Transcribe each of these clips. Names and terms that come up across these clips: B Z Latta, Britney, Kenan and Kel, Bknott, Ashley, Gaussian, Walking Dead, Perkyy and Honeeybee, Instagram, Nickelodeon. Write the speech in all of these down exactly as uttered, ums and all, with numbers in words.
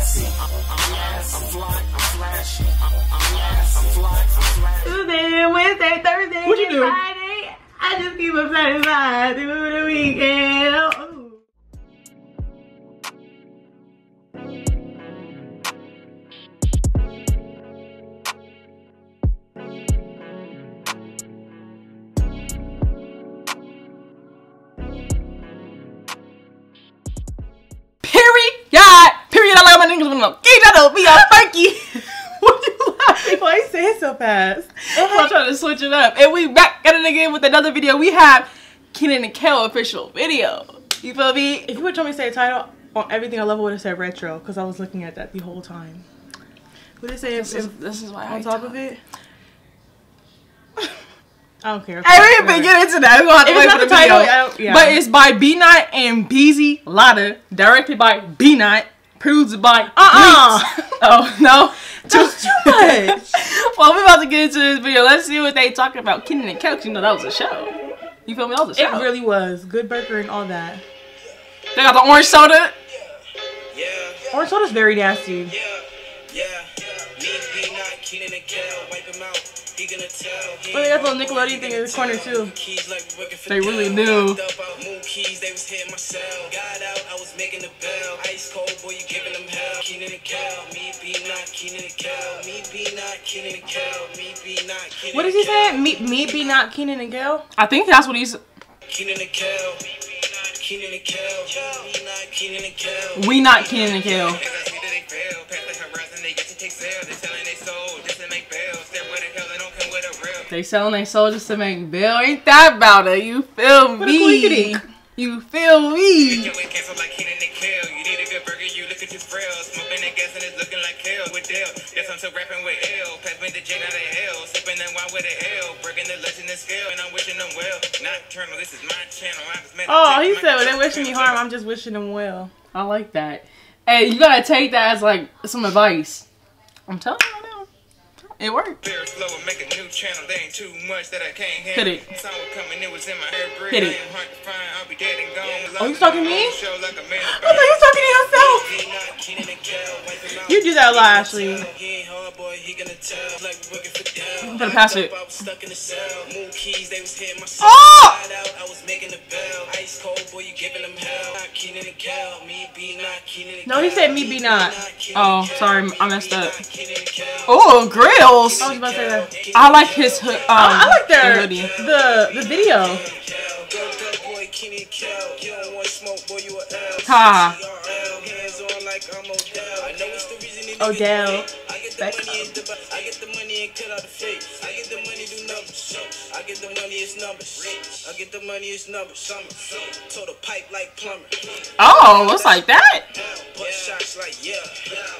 classy. I'm fly, I'm flashy. I'm fly, I'm flashy. Tuesday, Wednesday, Thursday, what you and do? Friday. I just keep up satisfied through the weekend. Oh. We are funky. What you like? Why you say it so fast? I'm trying to switch it up. And we back at it again with another video. We have Kenan and Kel official video. You feel me? If you would have told me to say a title on everything I love, I would have said retro, because I was looking at that the whole time. Would it say this, if, is, if, this is why on top talk. of it? I don't care. I didn't even get into that. It's not the, the title. Yeah. But it's by Bknott and B Z Latta, directed by Bknott. Produced by uh uh Greeks. Oh no, that's too much. Well, we're about to get into this video. Let's see what they talking about. Kenan and Kel, you know that was a show. You feel me? That was a show. It really was. Good burger and all that. They got the orange soda. Yeah. Orange soda's very nasty. Yeah. Yeah. Me, Bknott, Kenan and Kel, wipe him out. He gonna tell. Well, they got the little Nickelodeon thing in the corner too. They really do. Keys, they was hitting myself. Got out, I was making the bell. Ice cold, boy, you giving them hell. Kenan and Kel, me Bknott, Kenan and Kel, me Bknott, Kenan and Kel, me Bknott, Kenan. What is he saying? Me, me Bknott, Kenan and Kel. I think that's what he's. Kenan and Kel, me Bknott, Kenan and Kel, me Bknott, Kenan and Kel. We not Kenan and Kel. They selling their soul just to make bail. Ain't that about it? You feel me? You feel me? Your weight cancel like Kenan and Kel. You need a good burger, you look at your frail. Smoking and gas and it's looking like hell with Dell. Guess I'm still rapping with L. Pass me the J out of hell. Sipping that wine with a L. Breaking the legend and scale. And I'm wishing them well. Nocturnal, this is my channel. I was meant to. Oh, he said, well, they're wishing me harm. I'm just wishing them well. I like that. Hey, you gotta take that as like some advice. I'm telling you. It worked. Hit it. Hit it. Oh, you talking to me? I thought you was talking to yourself. You do that a lot, Ashley. I'm gonna pass it. Oh! No, he said me Bknott. Oh, sorry, I messed up. Oh, grill. I was about to say that. I like his hood. Um, I, I like their hoodie. the the video. Ha. Odell. Back I get the money, it's numbers. I get the money, it's numbers. So the pipe like plumber. Oh, it's like that. But shots like yeah,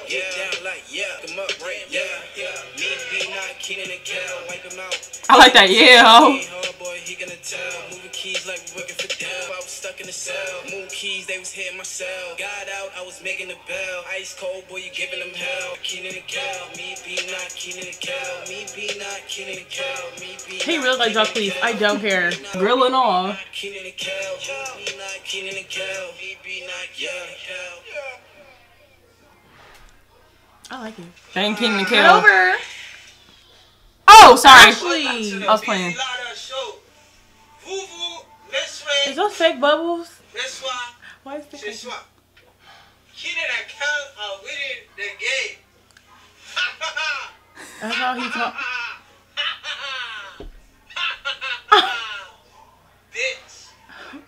get down like yeah, come up right yeah, yeah. Me Bknott, Kenan and Kel, wipe him out. I like that, yeah. Hard boy, he gonna tell. Moving keys like working for Dell. I was stuck in the cell. Move keys, they was hitting my cell. Got out, I was making the bell. Ice cold, boy, you giving them hell. Kenan and Kel, me Bknott, Kenan and Kel, me Bknott, Kenan and Kel, me Bknott. He really like Jacques, please. I don't care. Grill and all. I like it. Thank Kenan and Kel. Over. Oh, sorry. Actually, I was playing. Is those fake bubbles? Why is this? Kenan and Kel are winning the game. That's how he talks.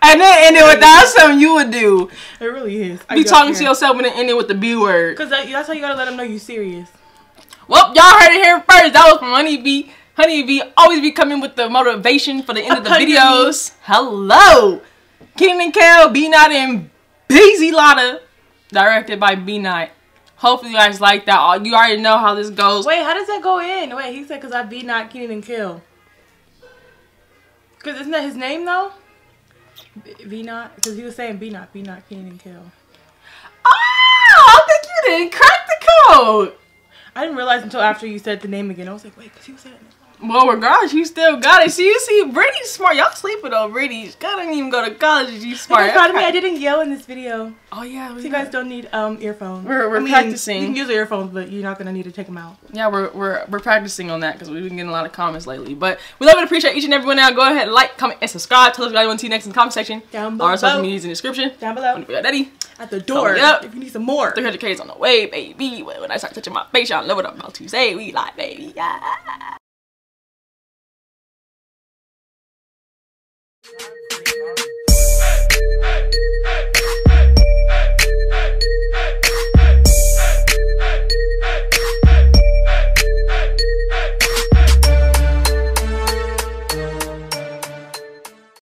And then ended with that's something you would do. It really is. I be talking care. to yourself and then ended with the B word. Cause that, that's how you gotta let them know you serious. Well, y'all heard it here first. That was from Honey B. Honey B always be coming with the motivation for the end of the videos. B. Hello, Kenan and Kel, Bknott and B Z Latta, directed by Bknott. Hopefully you guys like that. You already know how this goes. Wait, how does that go in? Wait, he said cause I Bknott, Kenan and Kel. Cause isn't that his name though? Bknott, because he was saying Bknott, Bknott, Kenan and Kel. Oh, I think you didn't crack the code. I didn't realize until after you said the name again. I was like, wait, because he was saying it. Well, regardless, you still got it. See, you see, Brittany's smart. Y'all sleeping on Brittany. She didn't even go to college. You smart. I'm proud of me. I didn't yell in this video. Oh, yeah. So you guys don't need um earphones. We're, we're I mean, practicing. You can use earphones, but you're not going to need to take them out. Yeah, we're, we're, we're practicing on that because we've been getting a lot of comments lately. But we love and appreciate each and every one now. Go ahead, like, comment, and subscribe. Tell us what you want to see next in the comment section. Down below. All our social medias in the description. Down below. We got Daddy. At the door. Up. If you need some more. three hundred K's on the way, baby. When I start touching my face, y'all know what I'm about to say. We like, baby. Yeah.